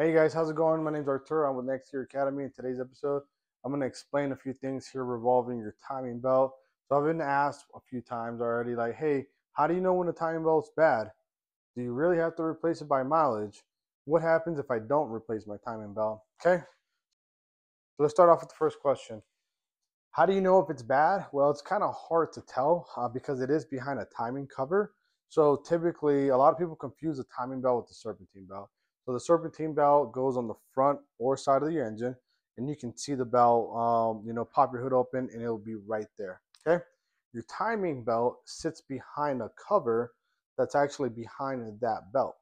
Hey guys, how's it going? My name is Arturo. I'm with Next Gear Academy. In today's episode, I'm going to explain a few things here revolving your timing belt. So I've been asked a few times already, like, hey, how do you know when the timing belt's bad? Do you really have to replace it by mileage? What happens if I don't replace my timing belt? Okay, so let's start off with the first question. How do you know if it's bad? Well, it's kind of hard to tell because it is behind a timing cover. So typically, a lot of people confuse the timing belt with the serpentine belt. So the serpentine belt goes on the front or side of the engine, and you can see the belt, pop your hood open and it'll be right there, okay? Your timing belt sits behind a cover that's actually behind that belt.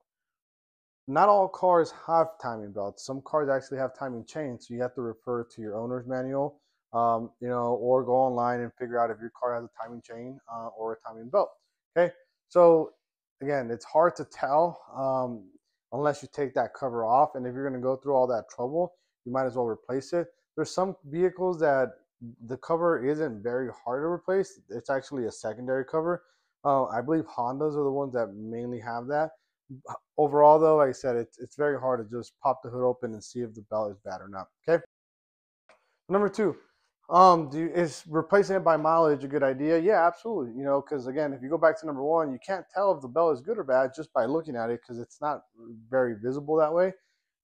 Not all cars have timing belts. Some cars actually have timing chains, so you have to refer to your owner's manual, or go online and figure out if your car has a timing chain or a timing belt, okay? So again, it's hard to tell. Unless you take that cover off, and if you're going to go through all that trouble, you might as well replace it. There's some vehicles that the cover isn't very hard to replace. It's actually a secondary cover. I believe Hondas are the ones that mainly have that. Overall though, like I said, it's very hard to just pop the hood open and see if the belt is bad or not, okay? Number two, is replacing it by mileage a good idea? Yeah, absolutely. Because again, if you go back to number one, you can't tell if the belt is good or bad just by looking at it because it's not very visible that way.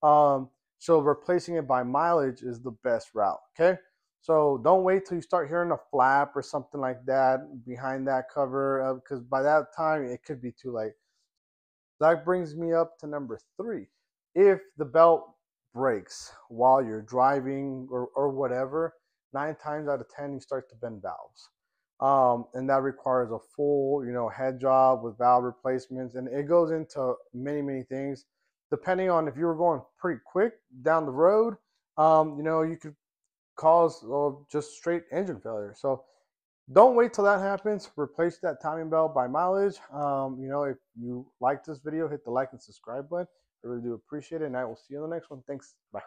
So replacing it by mileage is the best route, okay? So don't wait till you start hearing a flap or something like that behind that cover because by that time it could be too late. That brings me up to number three. If the belt breaks while you're driving or whatever, 9 times out of 10, you start to bend valves. And that requires a full, head job with valve replacements. And it goes into many, many things. Depending on if you were going pretty quick down the road, you could cause just straight engine failure. So don't wait till that happens. Replace that timing belt by mileage. If you like this video, hit the like and subscribe button. I really do appreciate it. And I will see you in the next one. Thanks. Bye.